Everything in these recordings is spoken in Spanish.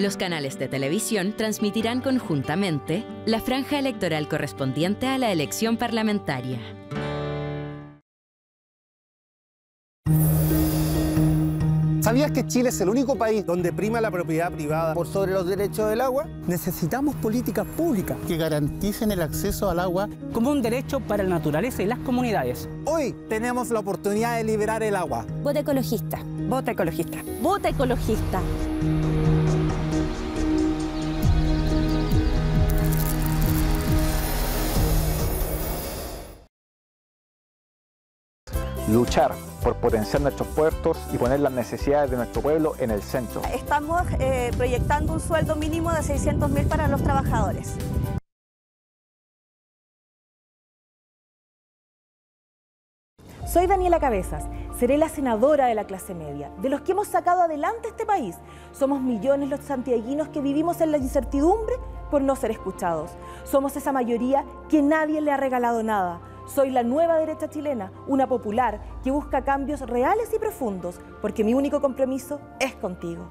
Los canales de televisión transmitirán conjuntamente la franja electoral correspondiente a la elección parlamentaria. ¿Sabías que Chile es el único país donde prima la propiedad privada por sobre los derechos del agua? Necesitamos políticas públicas que garanticen el acceso al agua como un derecho para la naturaleza y las comunidades. Hoy tenemos la oportunidad de liberar el agua. Vota ecologista. Vota ecologista. Vota ecologista. Luchar por potenciar nuestros puertos y poner las necesidades de nuestro pueblo en el centro. Estamos proyectando un sueldo mínimo de 600.000 para los trabajadores. Soy Daniela Cabezas, seré la senadora de la clase media, de los que hemos sacado adelante este país. Somos millones los santiaguinos que vivimos en la incertidumbre por no ser escuchados. Somos esa mayoría que nadie le ha regalado nada. Soy la nueva derecha chilena, una popular que busca cambios reales y profundos, porque mi único compromiso es contigo.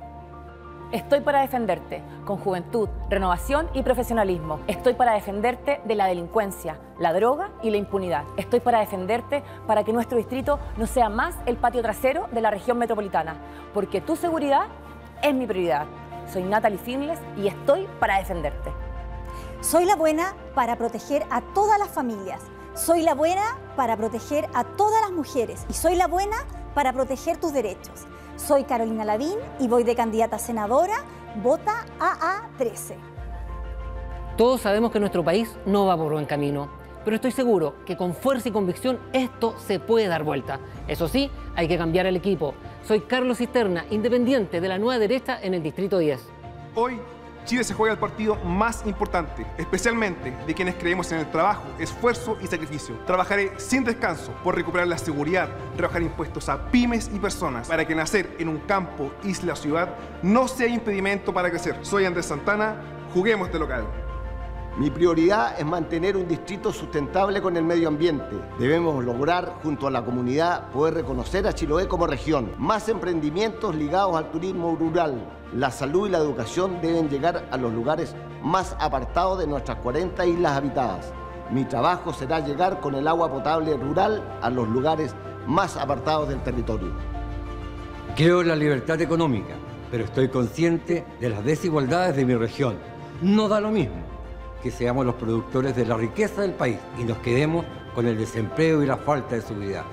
Estoy para defenderte, con juventud, renovación y profesionalismo. Estoy para defenderte de la delincuencia, la droga y la impunidad. Estoy para defenderte para que nuestro distrito no sea más el patio trasero de la región metropolitana, porque tu seguridad es mi prioridad. Soy Nataly Finnes y estoy para defenderte. Soy la buena para proteger a todas las familias. Soy la buena para proteger a todas las mujeres y soy la buena para proteger tus derechos. Soy Carolina Lavín y voy de candidata a senadora, vota AA13. Todos sabemos que nuestro país no va por buen camino, pero estoy seguro que con fuerza y convicción esto se puede dar vuelta. Eso sí, hay que cambiar el equipo. Soy Carlos Cisterna, independiente de la nueva derecha en el Distrito 10. Hoy Chile se juega el partido más importante, especialmente de quienes creemos en el trabajo, esfuerzo y sacrificio. Trabajaré sin descanso por recuperar la seguridad, rebajar impuestos a pymes y personas, para que nacer en un campo, isla o ciudad no sea impedimento para crecer. Soy Andrés Santana, juguemos de local. Mi prioridad es mantener un distrito sustentable con el medio ambiente. Debemos lograr, junto a la comunidad, poder reconocer a Chiloé como región. Más emprendimientos ligados al turismo rural. La salud y la educación deben llegar a los lugares más apartados de nuestras 40 islas habitadas. Mi trabajo será llegar con el agua potable rural a los lugares más apartados del territorio. Creo en la libertad económica, pero estoy consciente de las desigualdades de mi región. No da lo mismo que seamos los productores de la riqueza del país y nos quedemos con el desempleo y la falta de seguridad.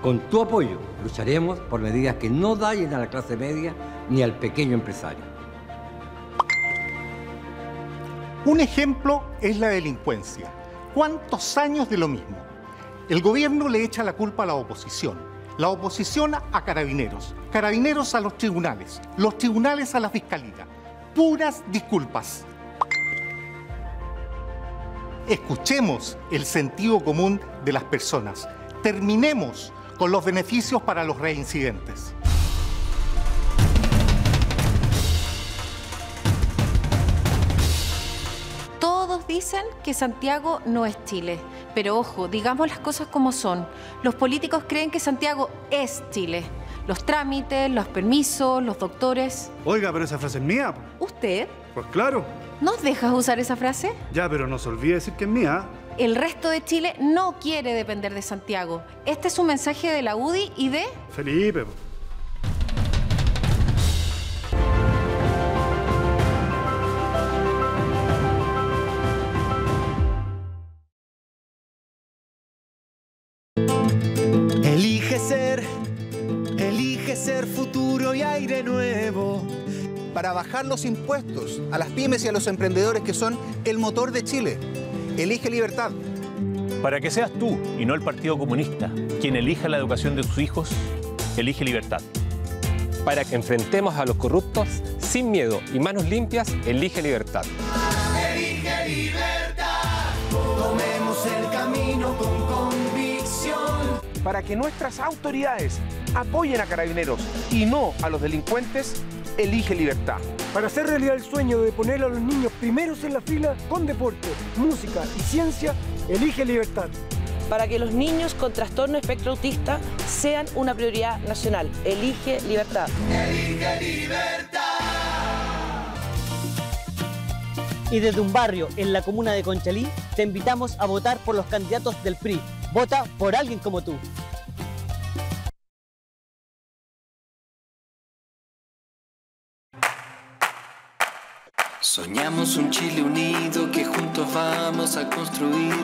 Con tu apoyo lucharemos por medidas que no dañen a la clase media ni al pequeño empresario. Un ejemplo es la delincuencia. ¿Cuántos años de lo mismo? El gobierno le echa la culpa a la oposición a Carabineros, Carabineros a los tribunales a la Fiscalía. Puras disculpas. Escuchemos el sentido común de las personas. Terminemos con los beneficios para los reincidentes. Todos dicen que Santiago no es Chile, pero ojo, digamos las cosas como son. Los políticos creen que Santiago es Chile. Los trámites, los permisos, los doctores... Oiga, pero esa frase es mía. ¿Usted? Pues claro. ¿Nos dejas usar esa frase? Ya, pero no se olvide decir que es mía. El resto de Chile no quiere depender de Santiago. Este es un mensaje de la UDI y de... Felipe. Elige ser futuro y aire nuevo. Para bajar los impuestos a las pymes y a los emprendedores que son el motor de Chile. Elige libertad. Para que seas tú y no el Partido Comunista quien elija la educación de sus hijos, elige libertad. Para que enfrentemos a los corruptos sin miedo y manos limpias, elige libertad. Elige libertad. Tomemos el camino con convicción. Para que nuestras autoridades apoyen a Carabineros y no a los delincuentes, elige libertad. Para hacer realidad el sueño de poner a los niños primeros en la fila con deporte, música y ciencia, elige libertad. Para que los niños con trastorno espectro autista sean una prioridad nacional, elige libertad. Elige libertad. Y desde un barrio en la comuna de Conchalí, te invitamos a votar por los candidatos del PRI. Vota por alguien como tú. Soñamos un Chile unido que juntos vamos a construir.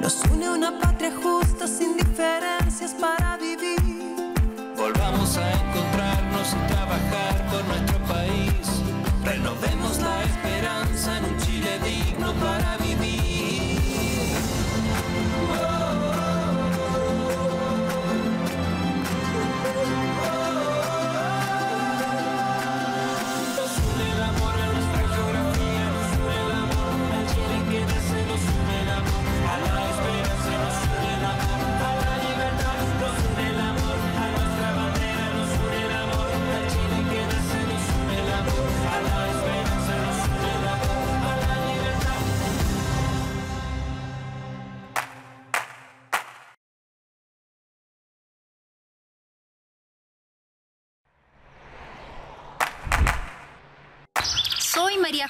Nos une una patria justa sin diferencias para vivir. Volvamos a encontrarnos y trabajar por nuestro país. Renovemos la esperanza en un Chile digno para vivir.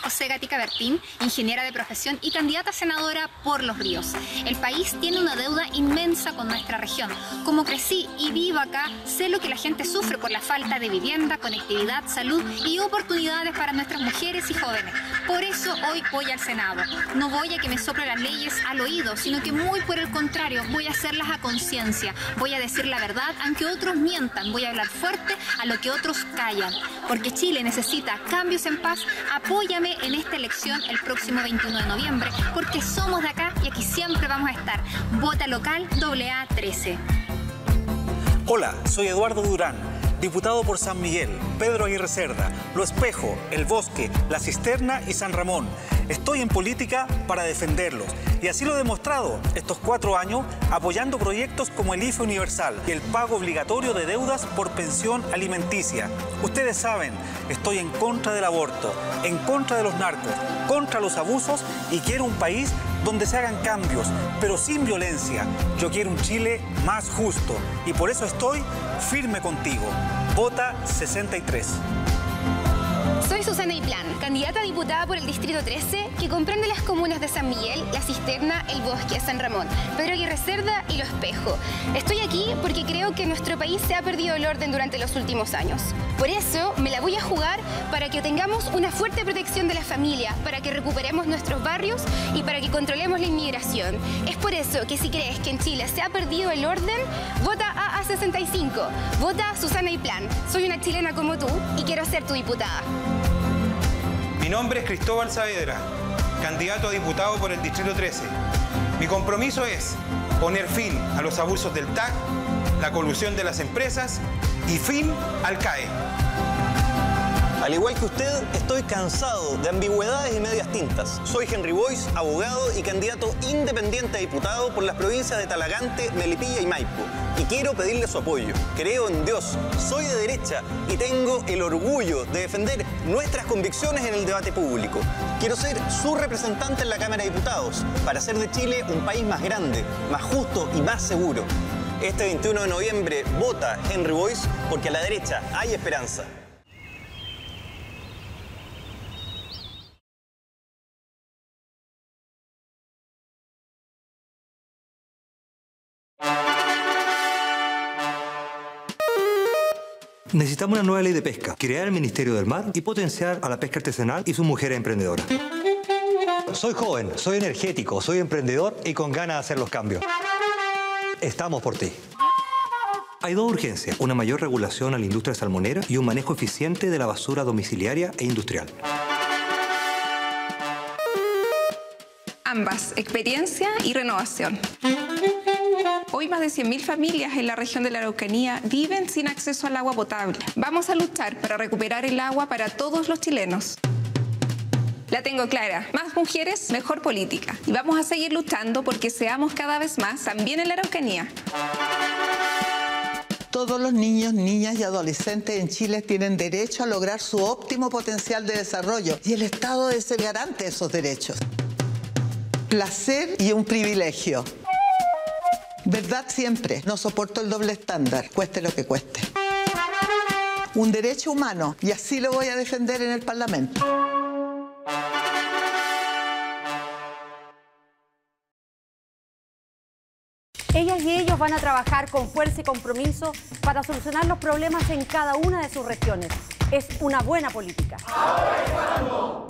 José Gática Bertín, ingeniera de profesión y candidata a senadora por Los Ríos. El país tiene una deuda inmensa con nuestra región. Como crecí y vivo acá, sé lo que la gente sufre por la falta de vivienda, conectividad, salud y oportunidades para nuestras mujeres y jóvenes. Por eso hoy voy al Senado. No voy a que me sople las leyes al oído, sino que muy por el contrario, voy a hacerlas a conciencia. Voy a decir la verdad aunque otros mientan. Voy a hablar fuerte a lo que otros callan. Porque Chile necesita cambios en paz, apoya en esta elección el próximo 21 de noviembre, porque somos de acá y aquí siempre vamos a estar. Vota local AA 13. Hola, soy Eduardo Durán, diputado por San Miguel, Pedro Aguirre Cerda, Lo Espejo, El Bosque, La Cisterna y San Ramón. Estoy en política para defenderlos y así lo he demostrado estos 4 años apoyando proyectos como el IFE Universal y el pago obligatorio de deudas por pensión alimenticia. Ustedes saben, estoy en contra del aborto, en contra de los narcos, contra los abusos y quiero un país donde se hagan cambios, pero sin violencia. Yo quiero un Chile más justo y por eso estoy firme contigo. Vota 63. Soy Susana Iplan, candidata a diputada por el Distrito 13, que comprende las comunas de San Miguel, La Cisterna, El Bosque, San Ramón, Pedro Aguirre Cerda y Lo Espejo. Estoy aquí porque creo que en nuestro país se ha perdido el orden durante los últimos años. Por eso me la voy a jugar para que tengamos una fuerte protección de la familia, para que recuperemos nuestros barrios y para que controlemos la inmigración. Es por eso que si crees que en Chile se ha perdido el orden, vota AA 65. Vota Susana Iplan. Soy una chilena como tú y quiero ser tu diputada. Mi nombre es Cristóbal Saavedra, candidato a diputado por el Distrito 13. Mi compromiso es poner fin a los abusos del TAC, la colusión de las empresas y fin al CAE. Al igual que usted, estoy cansado de ambigüedades y medias tintas. Soy Henry Boyce, abogado y candidato independiente a diputado por las provincias de Talagante, Melipilla y Maipo. Y quiero pedirle su apoyo. Creo en Dios, soy de derecha y tengo el orgullo de defender nuestras convicciones en el debate público. Quiero ser su representante en la Cámara de Diputados para hacer de Chile un país más grande, más justo y más seguro. Este 21 de noviembre vota Henry Boyce porque a la derecha hay esperanza. Necesitamos una nueva ley de pesca, crear el Ministerio del Mar y potenciar a la pesca artesanal y sus mujeres emprendedoras. Soy joven, soy energético, soy emprendedor y con ganas de hacer los cambios. Estamos por ti. Hay 2 urgencias, una mayor regulación a la industria salmonera y un manejo eficiente de la basura domiciliaria e industrial. Ambas, experiencia y renovación. Hoy más de 100.000 familias en la región de la Araucanía viven sin acceso al agua potable. Vamos a luchar para recuperar el agua para todos los chilenos. La tengo clara, más mujeres, mejor política. Y vamos a seguir luchando porque seamos cada vez más también en la Araucanía. Todos los niños, niñas y adolescentes en Chile tienen derecho a lograr su óptimo potencial de desarrollo y el Estado es el garante de esos derechos. Placer y un privilegio. Verdad siempre, no soporto el doble estándar, cueste lo que cueste. Un derecho humano, y así lo voy a defender en el Parlamento. Ellas y ellos van a trabajar con fuerza y compromiso para solucionar los problemas en cada una de sus regiones. Es una buena política. ¡Ahora y cuando!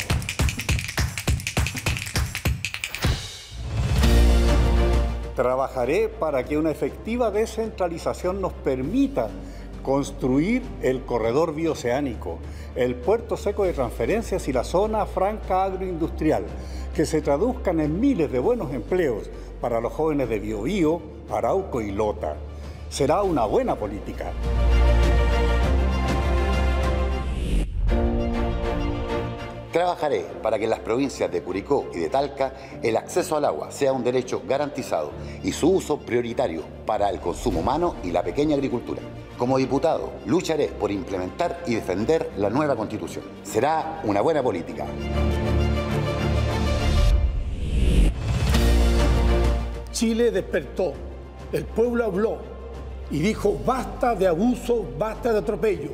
Trabajaré para que una efectiva descentralización nos permita construir el corredor bioceánico, el puerto seco de transferencias y la zona franca agroindustrial, que se traduzcan en miles de buenos empleos para los jóvenes de Biobío, Arauco y Lota. Será una buena política. Trabajaré para que en las provincias de Curicó y de Talca el acceso al agua sea un derecho garantizado y su uso prioritario para el consumo humano y la pequeña agricultura. Como diputado, lucharé por implementar y defender la nueva Constitución. Será una buena política. Chile despertó, el pueblo habló y dijo basta de abuso, basta de atropello,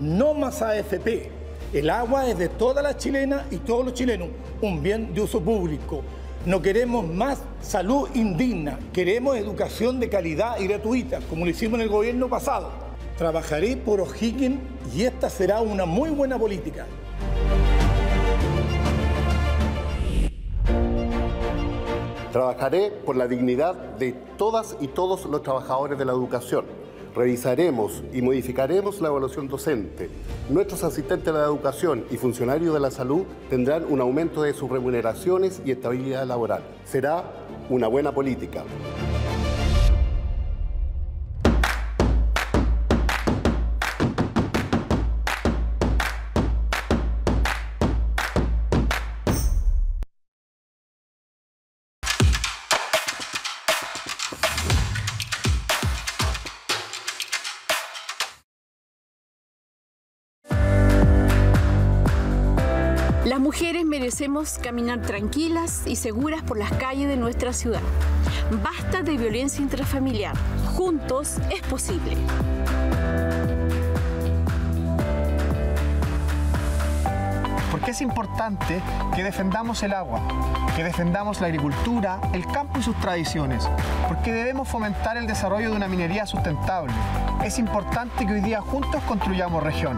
no más AFP. El agua es de todas las chilenas y todos los chilenos, un bien de uso público. No queremos más salud indigna, queremos educación de calidad y gratuita, como lo hicimos en el gobierno pasado. Trabajaré por O'Higgins y esta será una muy buena política. Trabajaré por la dignidad de todas y todos los trabajadores de la educación. Revisaremos y modificaremos la evaluación docente. Nuestros asistentes de la educación y funcionarios de la salud tendrán un aumento de sus remuneraciones y estabilidad laboral. Será una buena política. Las mujeres merecemos caminar tranquilas y seguras por las calles de nuestra ciudad. Basta de violencia intrafamiliar. Juntos es posible. Porque es importante que defendamos el agua, que defendamos la agricultura, el campo y sus tradiciones, porque debemos fomentar el desarrollo de una minería sustentable. Es importante que hoy día juntos construyamos región.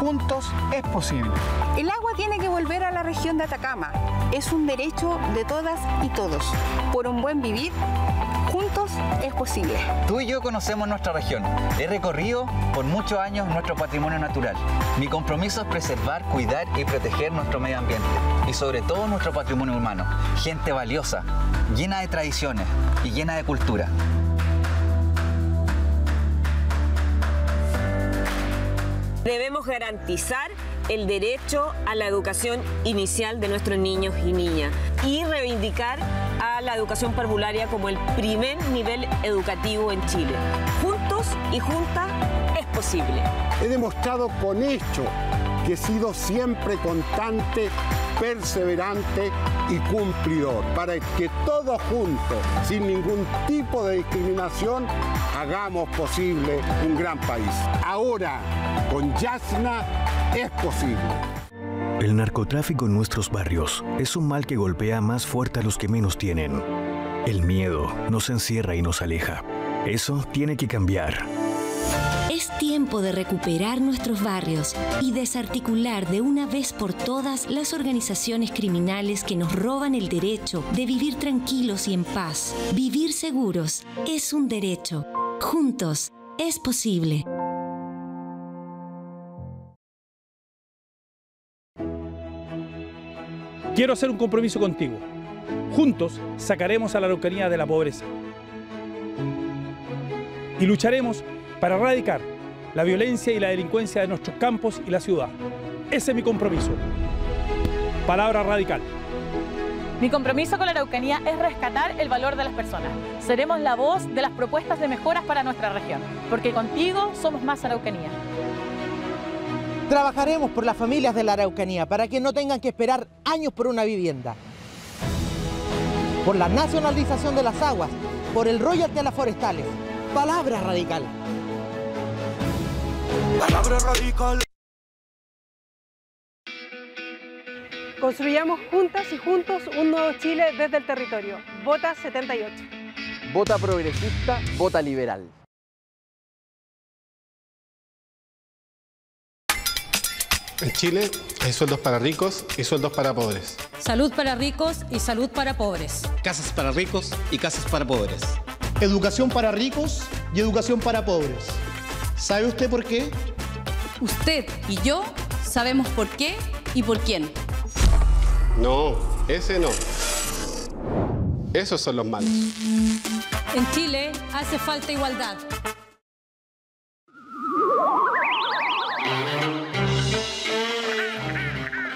Juntos es posible. El agua tiene que volver a la región de Atacama. Es un derecho de todas y todos. Por un buen vivir, juntos es posible. Tú y yo conocemos nuestra región. He recorrido por muchos años nuestro patrimonio natural. Mi compromiso es preservar, cuidar y proteger nuestro medio ambiente. Y sobre todo nuestro patrimonio humano. Gente valiosa, llena de tradiciones y llena de cultura. Debemos garantizar el derecho a la educación inicial de nuestros niños y niñas y reivindicar a la educación parvularia como el primer nivel educativo en Chile. Juntos y juntas es posible. He demostrado con hecho que he sido siempre constante, perseverante y cumplidor para que todos juntos, sin ningún tipo de discriminación, hagamos posible un gran país. Ahora, con Yasna es posible. El narcotráfico en nuestros barrios es un mal que golpea más fuerte a los que menos tienen. El miedo nos encierra y nos aleja. Eso tiene que cambiar. Es tiempo de recuperar nuestros barrios y desarticular de una vez por todas las organizaciones criminales que nos roban el derecho de vivir tranquilos y en paz. Vivir seguros es un derecho. Juntos es posible. Quiero hacer un compromiso contigo. Juntos sacaremos a la Araucanía de la pobreza. Y lucharemos para erradicar la violencia y la delincuencia de nuestros campos y la ciudad. Ese es mi compromiso. Palabra radical. Mi compromiso con la Araucanía es rescatar el valor de las personas. Seremos la voz de las propuestas de mejoras para nuestra región, porque contigo somos más Araucanía. Trabajaremos por las familias de la Araucanía para que no tengan que esperar años por una vivienda. Por la nacionalización de las aguas, por el royalty a las forestales. Palabra radical. Palabra radical. Construyamos juntas y juntos un nuevo Chile desde el territorio. Vota 78. Vota progresista, vota liberal. En Chile hay sueldos para ricos y sueldos para pobres. Salud para ricos y salud para pobres. Casas para ricos y casas para pobres. Educación para ricos y educación para pobres. ¿Sabe usted por qué? Usted y yo sabemos por qué y por quién. No, ese no. Esos son los malos. En Chile hace falta igualdad.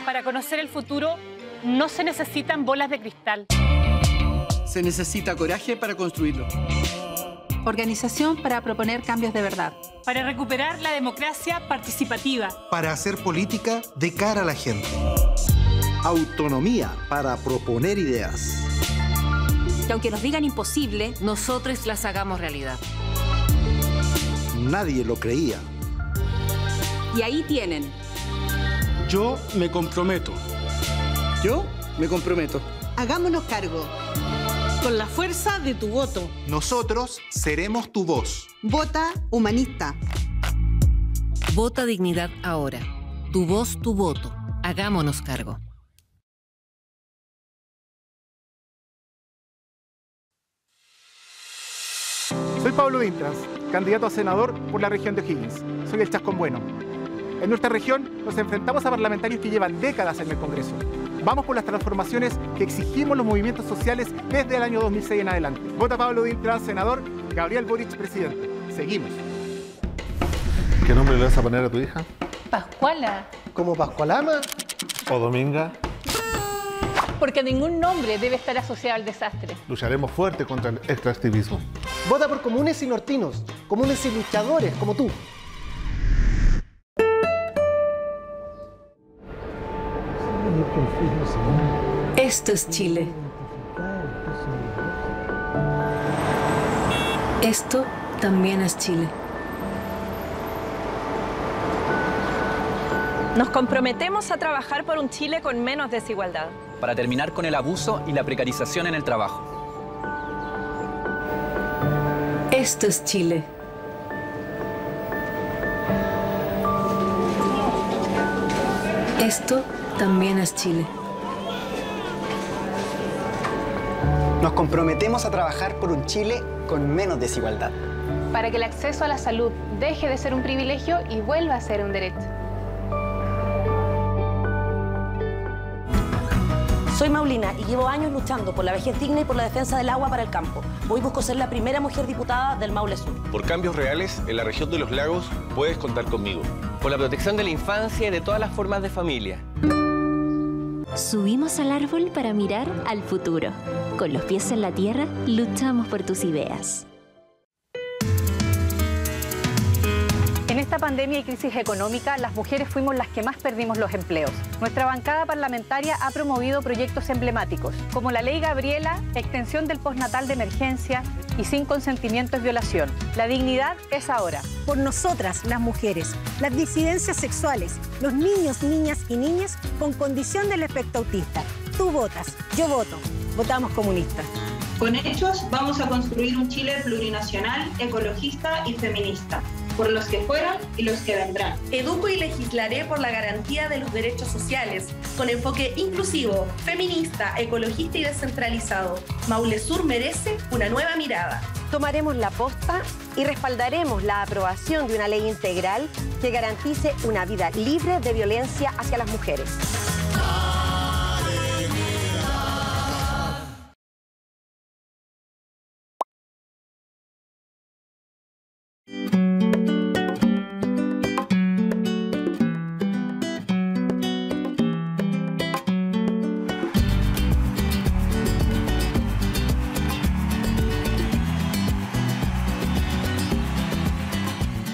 Para conocer el futuro no se necesitan bolas de cristal. Se necesita coraje para construirlo. Organización para proponer cambios de verdad. Para recuperar la democracia participativa. Para hacer política de cara a la gente. Autonomía para proponer ideas. Que aunque nos digan imposible, nosotros las hagamos realidad. Nadie lo creía. Y ahí tienen. Yo me comprometo. Yo me comprometo. Hagámonos cargo. Con la fuerza de tu voto. Nosotros seremos tu voz. Vota humanista. Vota dignidad ahora. Tu voz, tu voto. Hagámonos cargo. Soy Pablo Vintras, candidato a senador por la región de O'Higgins. Soy el Chascón Bueno. En nuestra región nos enfrentamos a parlamentarios que llevan décadas en el Congreso. Vamos por las transformaciones que exigimos los movimientos sociales desde el año 2006 en adelante. Vota Pablo Dintrán, senador. Gabriel Boric, presidente. Seguimos. ¿Qué nombre le vas a poner a tu hija? Pascuala. ¿Como Pascualama? ¿O Dominga? Porque ningún nombre debe estar asociado al desastre. Lucharemos fuerte contra el extractivismo. Vota por comunes y nortinos, comunes y luchadores como tú. Esto es Chile. Esto también es Chile. Nos comprometemos a trabajar por un Chile con menos desigualdad. Para terminar con el abuso y la precarización en el trabajo. Esto es Chile. Esto también es Chile. Nos comprometemos a trabajar por un Chile con menos desigualdad. Para que el acceso a la salud deje de ser un privilegio y vuelva a ser un derecho. Soy Maulina y llevo años luchando por la vejez digna y por la defensa del agua para el campo. Hoy busco ser la primera mujer diputada del Maule Sur. Por cambios reales, en la región de Los Lagos, puedes contar conmigo. Por la protección de la infancia y de todas las formas de familia. Subimos al árbol para mirar al futuro. Con los pies en la tierra, luchamos por tus ideas. En esta pandemia y crisis económica, las mujeres fuimos las que más perdimos los empleos. Nuestra bancada parlamentaria ha promovido proyectos emblemáticos, como la Ley Gabriela, extensión del postnatal de emergencia y sin consentimiento es violación. La dignidad es ahora. Por nosotras, las mujeres, las disidencias sexuales, los niños, niñas y niñas con condición del espectro autista. Tú votas, yo voto. Votamos comunistas. Con hechos vamos a construir un Chile plurinacional, ecologista y feminista. Por los que fueron y los que vendrán. Educo y legislaré por la garantía de los derechos sociales, con enfoque inclusivo, feminista, ecologista y descentralizado. Maule Sur merece una nueva mirada. Tomaremos la posta y respaldaremos la aprobación de una ley integral que garantice una vida libre de violencia hacia las mujeres.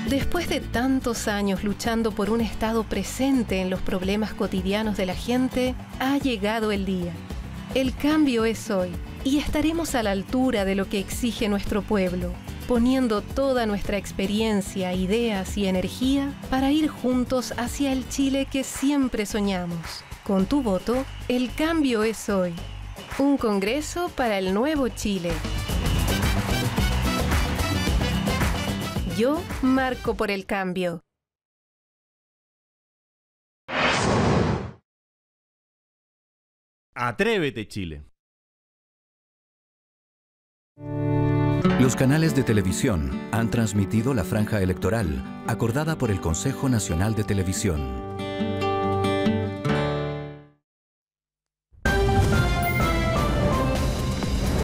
Después de tantos años luchando por un Estado presente en los problemas cotidianos de la gente, ha llegado el día. El cambio es hoy y estaremos a la altura de lo que exige nuestro pueblo, poniendo toda nuestra experiencia, ideas y energía para ir juntos hacia el Chile que siempre soñamos. Con tu voto, el cambio es hoy. Un Congreso para el Nuevo Chile. Yo marco por el cambio. Atrévete, Chile. Los canales de televisión han transmitido la franja electoral acordada por el Consejo Nacional de Televisión.